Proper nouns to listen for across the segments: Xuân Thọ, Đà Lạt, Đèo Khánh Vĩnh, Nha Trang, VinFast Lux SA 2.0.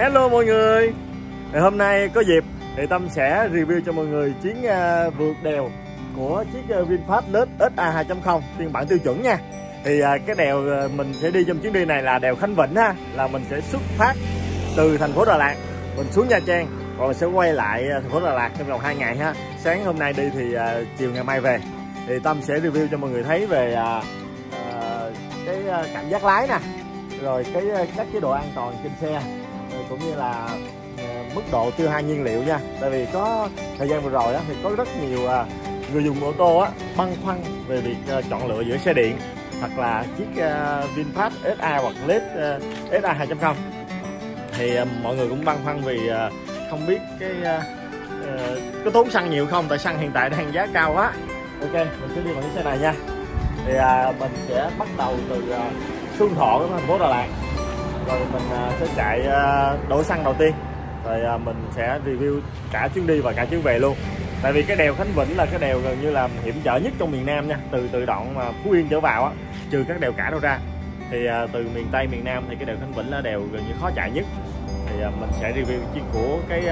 Hello mọi người, hôm nay có dịp thì Tâm sẽ review cho mọi người chuyến vượt đèo của chiếc VinFast Lux SA 2.0 phiên bản tiêu chuẩn nha. Thì cái đèo mình sẽ đi trong chuyến đi này là đèo Khánh Vĩnh ha, là mình sẽ xuất phát từ thành phố Đà Lạt, mình xuống Nha Trang rồi mình sẽ quay lại thành phố Đà Lạt trong vòng 2 ngày ha. Sáng hôm nay đi thì chiều ngày mai về. Thì Tâm sẽ review cho mọi người thấy về cái cảm giác lái nè, rồi các chế độ an toàn trên xe, cũng như là mức độ tiêu hao nhiên liệu nha. Tại vì có thời gian vừa rồi á, thì có rất nhiều người dùng ô tô á, băn khoăn về việc chọn lựa giữa xe điện hoặc là chiếc VinFast SA hoặc Lux SA 2.0. Thì mọi người cũng băn khoăn vì không biết có tốn xăng nhiều không, tại xăng hiện tại đang giá cao quá. Ok, mình sẽ đi vào cái xe này nha. Thì mình sẽ bắt đầu từ Xuân Thọ đến thành phố Đà Lạt, rồi mình sẽ chạy đổ xăng đầu tiên, rồi mình sẽ review cả chuyến đi và cả chuyến về luôn. Tại vì cái đèo Khánh Vĩnh là cái đèo gần như là hiểm trở nhất trong miền Nam nha, từ đoạn mà Phú Yên trở vào á, trừ các đèo cả đâu ra, thì từ miền Tây miền Nam thì cái đèo Khánh Vĩnh là đèo gần như khó chạy nhất. Thì mình sẽ review chuyến của cái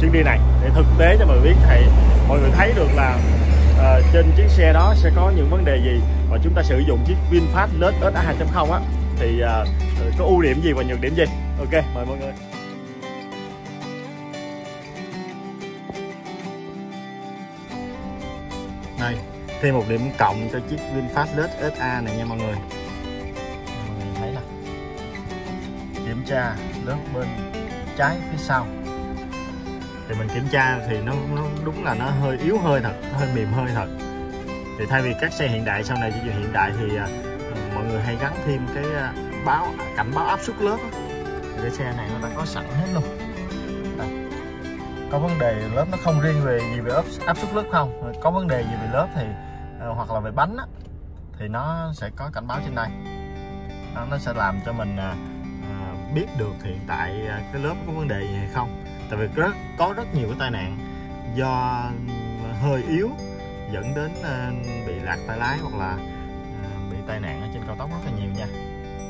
chuyến đi này để thực tế cho mọi người biết, thì mọi người thấy được là trên chiếc xe đó sẽ có những vấn đề gì, và chúng ta sử dụng chiếc VinFast Lux SA 2.0 á thì có ưu điểm gì và nhược điểm gì. Ok, mời mọi người. Đây, thêm một điểm cộng cho chiếc VinFast Lux SA này nha mọi người. Mọi người thấy nè, kiểm tra lớp bên trái phía sau thì mình kiểm tra thì nó đúng là nó hơi yếu hơi thật, hơi mềm hơi thật. Thì thay vì các xe hiện đại sau này, hiện đại thì mọi người hay gắn thêm cái cảnh báo áp suất lớn đó. Thì cái xe này nó đã có sẵn hết luôn. Đây, có vấn đề lớp nó không riêng về áp suất lớp không, có vấn đề gì về lớp thì hoặc là về bánh đó, thì nó sẽ có cảnh báo trên đây. Nó sẽ làm cho mình biết được hiện tại cái lớp có vấn đề gì hay không. Tại vì có rất nhiều cái tai nạn do hơi yếu dẫn đến bị lạc tay lái hoặc là bị tai nạn ở trên cao tốc rất là nhiều nha.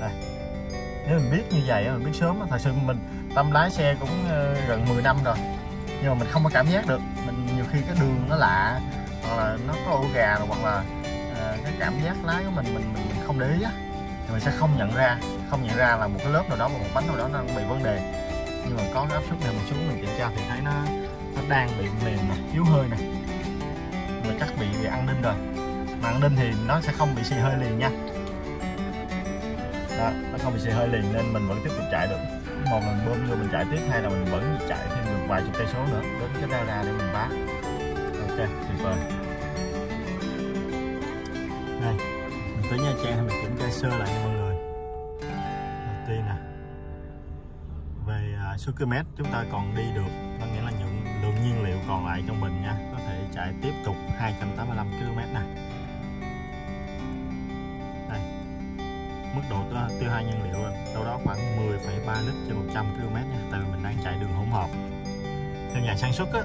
Đây, nếu mình biết như vậy, mình biết sớm. Thật sự Tâm lái xe cũng gần 10 năm rồi, nhưng mà mình không có cảm giác được. Nhiều khi cái đường nó lạ, hoặc là nó có ổ gà, hoặc là cái cảm giác lái của mình không để ý á, thì mình sẽ không nhận ra là một cái lớp nào đó, một bánh nào đó nó bị vấn đề. Nhưng mà có cái áp suất này mình xuống mình kiểm tra thì thấy nó đang bị mềm nè, yếu hơi nè, rồi chắc bị an ninh rồi. Mà an ninh thì nó sẽ không bị xì hơi liền nha. Đó, nó không bị xì hơi liền nên mình vẫn tiếp tục chạy được. Một là mình bơm vô mình chạy tiếp, hay là mình vẫn chạy thêm được vài chục cây số nữa đến cái ra ra để mình bán. Ok, tuyệt vời. Đây, mình tới Nha Trang mình kiểm tra sơ lại nha mọi người. Đầu tiên nè, về số km chúng ta còn đi được, có nghĩa là những lượng nhiên liệu còn lại trong mình nha, có thể chạy tiếp tục 285 km này. Đây, mức độ tiêu hao nhiên liệu đâu đó khoảng 10,3 lít trên 100 km nha, tại vì mình đang chạy đường hỗn hợp. Theo nhà sản xuất á,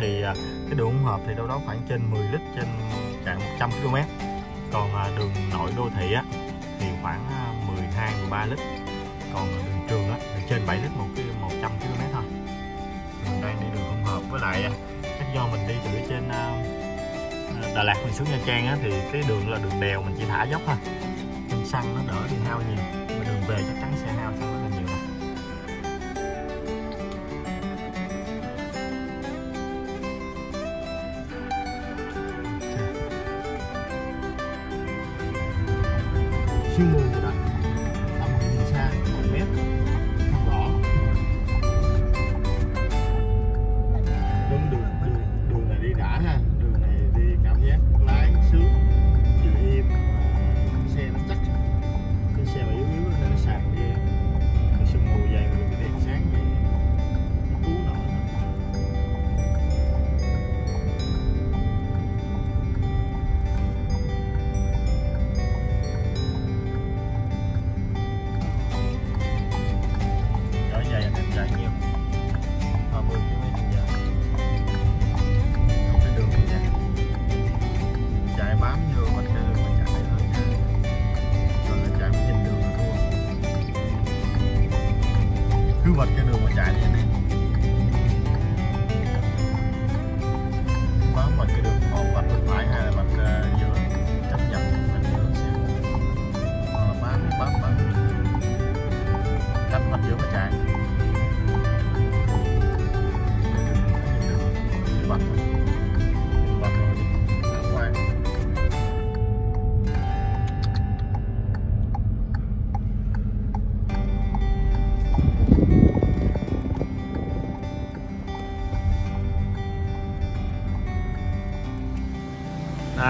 thì cái đường hỗn hợp thì đâu đó khoảng trên 10 lít trên chạy 100 km, còn đường nội đô thị á, thì khoảng 12-13 lít, còn đường trường á trên 7 lít 100 km thôi. Mình đang đi đường hỗn hợp, với lại chắc do mình đi từ trên Đà Lạt mình xuống Nha Trang á, thì cái đường là đường đèo, mình chỉ thả dốc thôi nên xăng nó đỡ bị hao nhiều, mà đường về chắc chắn sẽ hao xăng rất là nhiều rồi. Sương mù rồi đó, tầm nhìn xa 1 mét không rõ. Đường này đi đã ha, đường này đi cảm giác lái sướng, dịu êm, xe nó chắc. Cái xe mà yếu nên nó sạc đi, cái sương mù dày mà cái đèn sáng vậy nó cứu nổi.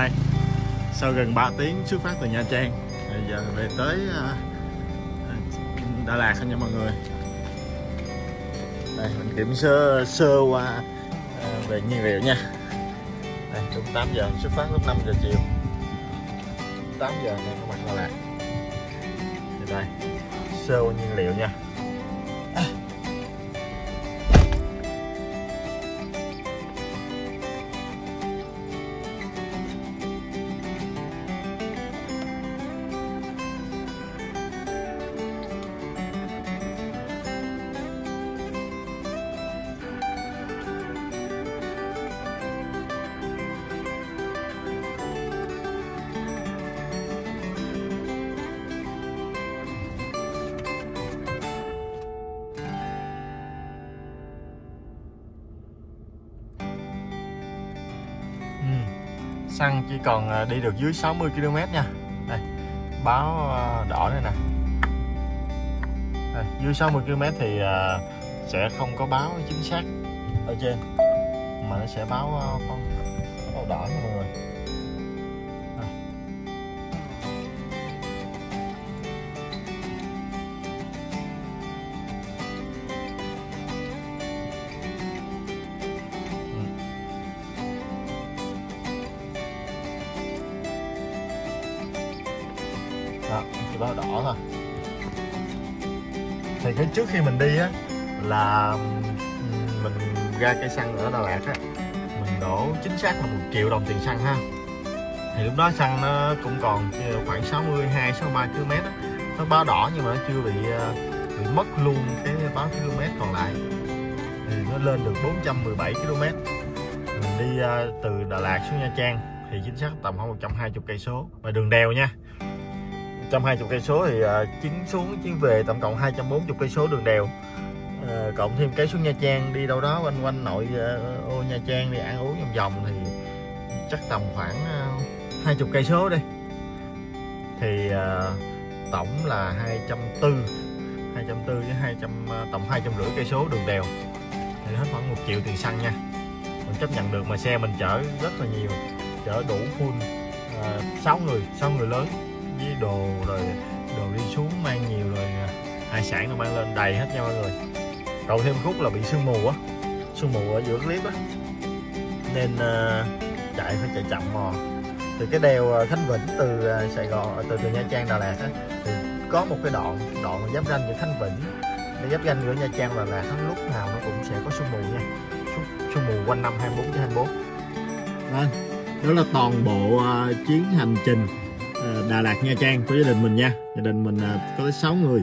nay. Sau gần 3 tiếng xuất phát từ Nha Trang, bây giờ về tới Đà Lạt nha mọi người. Đây mình kiểm sơ qua về nhiên liệu nha. Đây lúc 8 giờ xuất phát, lúc 5 giờ chiều. 8 giờ nha các bạn, Đà Lạt. Đây sơ qua nhiên liệu nha. Xăng chỉ còn đi được dưới 60 km nha. Đây, báo đỏ đây nè. Đây, dưới 60 km thì sẽ không có báo chính xác ở trên, mà nó sẽ báo màu đỏ nha mọi người. Đây. Chỉ báo đỏ thôi. Thì cái trước khi mình đi á, là mình ra cây xăng ở Đà Lạt á, mình đổ chính xác là 1 triệu đồng tiền xăng ha. Thì lúc đó xăng nó cũng còn khoảng 62-63 km á. Nó báo đỏ nhưng mà nó chưa bị mất luôn cái báo km còn lại. Thì nó lên được 417 km. Mình đi từ Đà Lạt xuống Nha Trang thì chính xác tầm khoảng 120 cây số và đường đèo nha. 120 cây số thì chuyến xuống chuyến về tổng cộng 240 cây số đường đèo, cộng thêm cái xuống Nha Trang đi đâu đó quanh quanh nội ô Nha Trang đi ăn uống vòng vòng thì chắc tầm khoảng 20 cây số đi, thì tổng là 240 với 200, tổng 250 cây số đường đèo thì hết khoảng 1 triệu tiền xăng nha. Mình chấp nhận được mà xe mình chở rất là nhiều, chở đủ full 6 người lớn với đồ đi xuống mang nhiều rồi hải sản nó mang lên đầy hết nha mọi người. Cộng thêm khúc là bị sương mù ở giữa clip á, nên phải chạy chậm mò. Từ cái đèo Khánh Vĩnh từ Sài Gòn, từ Nha Trang Đà Lạt á, thì có một cái đoạn giáp ranh giữa Khánh Vĩnh để giáp ranh giữa Nha Trang và Đà Lạt, lúc nào nó cũng sẽ có sương mù nha, sương mù quanh năm 24/24. Vâng, đó là toàn bộ chuyến hành trình Đà Lạt Nha Trang của gia đình mình nha. Gia đình mình có tới 6 người,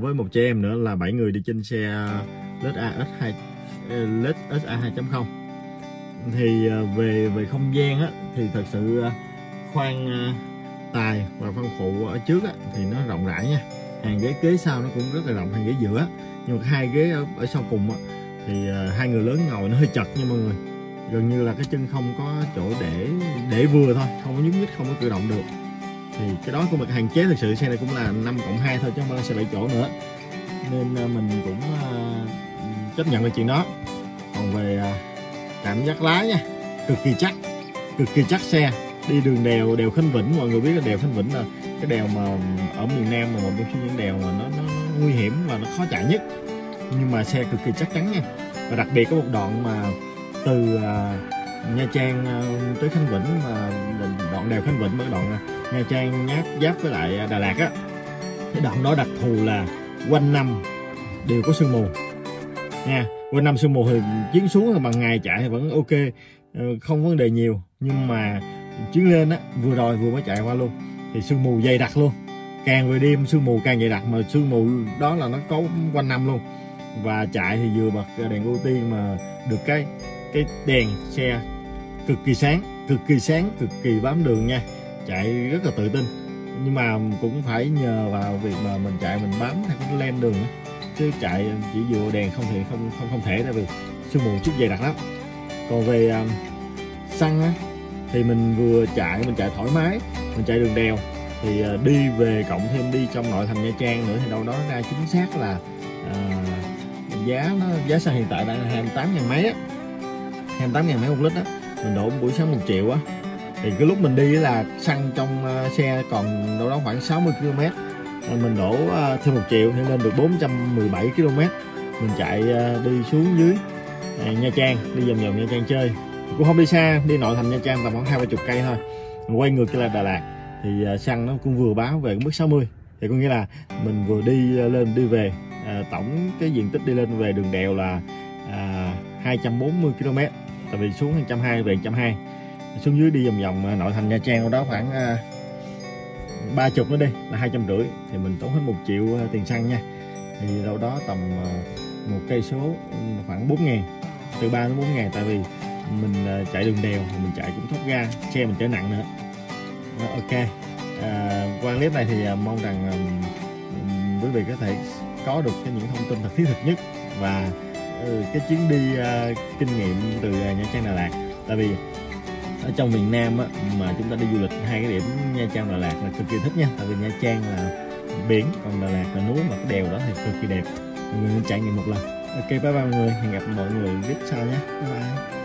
với một chị em nữa là 7 người đi trên xe Lux SA 2.0. Thì về không gian á, thì thật sự khoang tài và khoang phụ ở trước á, thì nó rộng rãi nha. Hàng ghế kế sau nó cũng rất là rộng, hàng ghế giữa. Nhưng mà 2 ghế ở sau cùng á, thì 2 người lớn ngồi nó hơi chật nha mọi người. Gần như là cái chân không có chỗ để vừa thôi, không có nhúc nhích, không có cử động được. Thì cái đó cũng là hạn chế. Thực sự xe này cũng là 5+2 thôi chứ không phải xe 7 chỗ nữa, nên mình cũng chấp nhận về chuyện đó. Còn về cảm giác lái nha, cực kỳ chắc xe. Đi đường đèo Khánh Vĩnh, mọi người biết là đèo Khánh Vĩnh là cái đèo mà ở miền Nam là một trong những đèo mà nó nguy hiểm và nó khó chạy nhất, nhưng mà xe cực kỳ chắc chắn nha. Và đặc biệt có một đoạn mà từ Nha Trang tới Khánh Vĩnh, mà đoạn đèo Khánh Vĩnh với đoạn Nha Trang nháp giáp với lại Đà Lạt á, cái đoạn đó đặc thù là quanh năm đều có sương mù nha. Quanh năm sương mù thì chuyến xuống là bằng ngày chạy thì vẫn ok, không vấn đề nhiều, nhưng mà chuyến lên á, vừa mới chạy qua luôn thì sương mù dày đặc luôn. Càng về đêm sương mù càng dày đặc, mà sương mù đó là nó có quanh năm luôn. Và chạy thì vừa bật đèn ưu tiên mà được cái đèn xe cực kỳ sáng, cực kỳ bám đường nha, chạy rất là tự tin. Nhưng mà cũng phải nhờ vào việc mà mình chạy mình bám theo cái len đường đó. Chứ chạy chỉ dựa đèn không thể, tại vì sương mù chút dày đặc lắm. Còn về xăng á, thì mình vừa chạy thoải mái, mình chạy đường đèo thì đi về cộng thêm đi trong nội thành Nha Trang nữa, thì đâu đó ra chính xác là giá xăng hiện tại đang là 28.000 mấy á, 28.000 mấy 1 lít á. Mình đổ buổi sáng 1 triệu á, Thì cái lúc mình đi là xăng trong xe còn đâu đó khoảng 60 km, mình đổ thêm 1 triệu nên lên được 417 km. Mình chạy đi xuống dưới Nha Trang, đi vòng vòng Nha Trang chơi, cũng không đi xa, đi nội thành Nha Trang tầm khoảng 20 cây thôi. Mình quay ngược lại Đà Lạt thì xăng nó cũng vừa báo về mức 60, thì có nghĩa là mình vừa đi lên đi về, tổng cái diện tích đi lên về đường đèo là 240 km, tại vì xuống 120 về 120, xuống dưới đi vòng vòng nội thành Nha Trang đâu đó khoảng 30 nữa đi là 250, thì mình tốn hết 1 triệu tiền xăng nha. Thì đâu đó tầm 1 cây số khoảng 4.000, từ 3 đến 4.000, tại vì mình chạy đường đèo thì mình chạy cũng thốc ga, xe mình chở nặng nữa. Ok, qua clip này thì mong rằng quý vị có thể có được những thông tin thật thiết thực nhất và cái chuyến đi kinh nghiệm từ Nha Trang Đà Lạt. Tại vì ở trong miền Nam á, mà chúng ta đi du lịch hai cái điểm Nha Trang Đà Lạt là cực kỳ thích nha, tại vì Nha Trang là biển, còn Đà Lạt là núi, mà cái đèo đó thì cực kỳ đẹp. Mọi người nên trải nghiệm một lần. Ok, bye bye mọi người, hẹn gặp mọi người clip sau nhé. Bye bye.